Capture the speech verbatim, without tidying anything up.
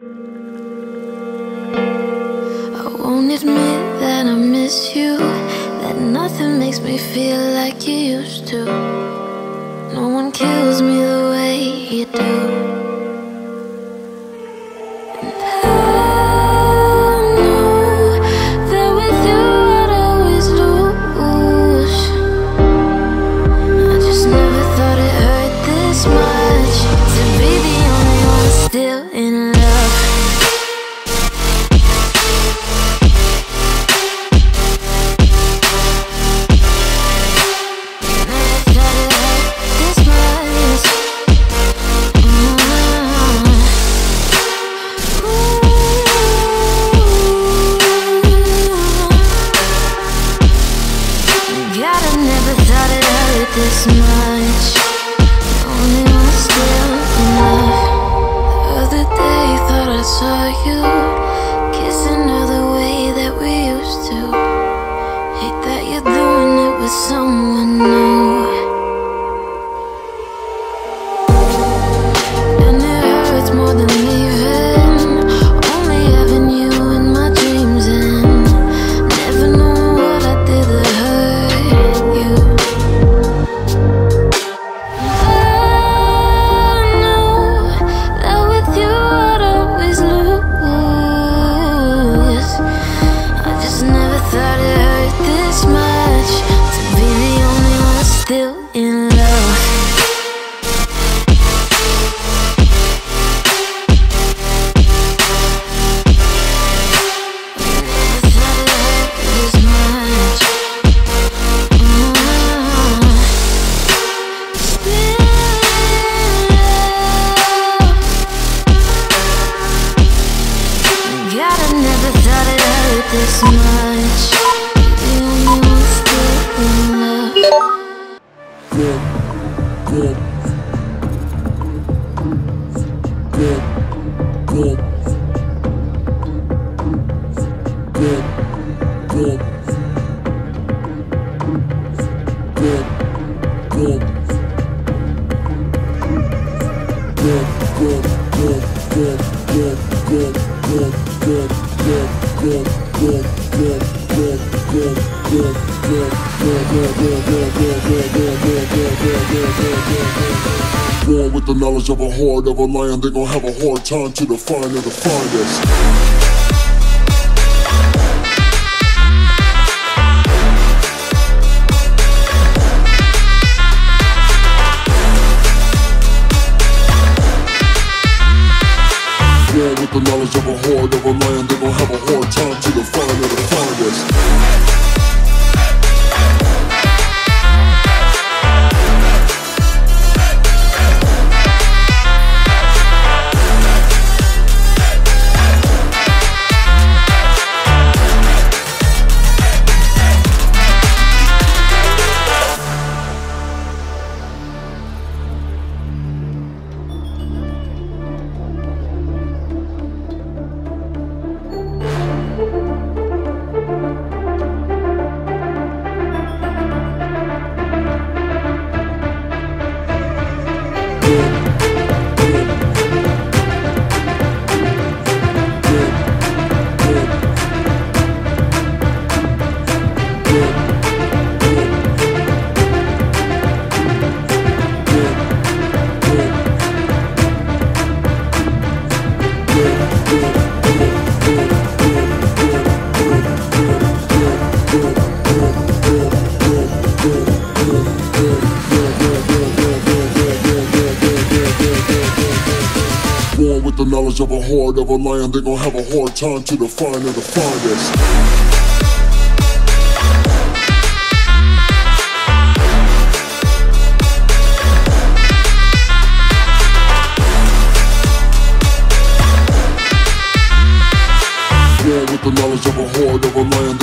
I won't admit that I miss you, that nothing makes me feel like you used to. No one kills me the way you do. This much, only one still enough. The other day thought I saw you kissing her the way that we used to. Hate that you're doing it with someone new. And it hurts more than leaving, only having you in my dreams. And never know what I did that hurt you. This much, the only one still in love. Good, good, good, good, good, good, good, good, good, good, good, good. Good, good, good, good, good, good, good, good, good, with the knowledge of a horde of a lion, they're gonna have a hard time to define and define us. With the knowledge of a horde of a lion, they're gonna have a hard time to define and define us. With the knowledge of a horde of a lion, they're gonna have a hard time to define and define us. With the knowledge of a horde of a lion,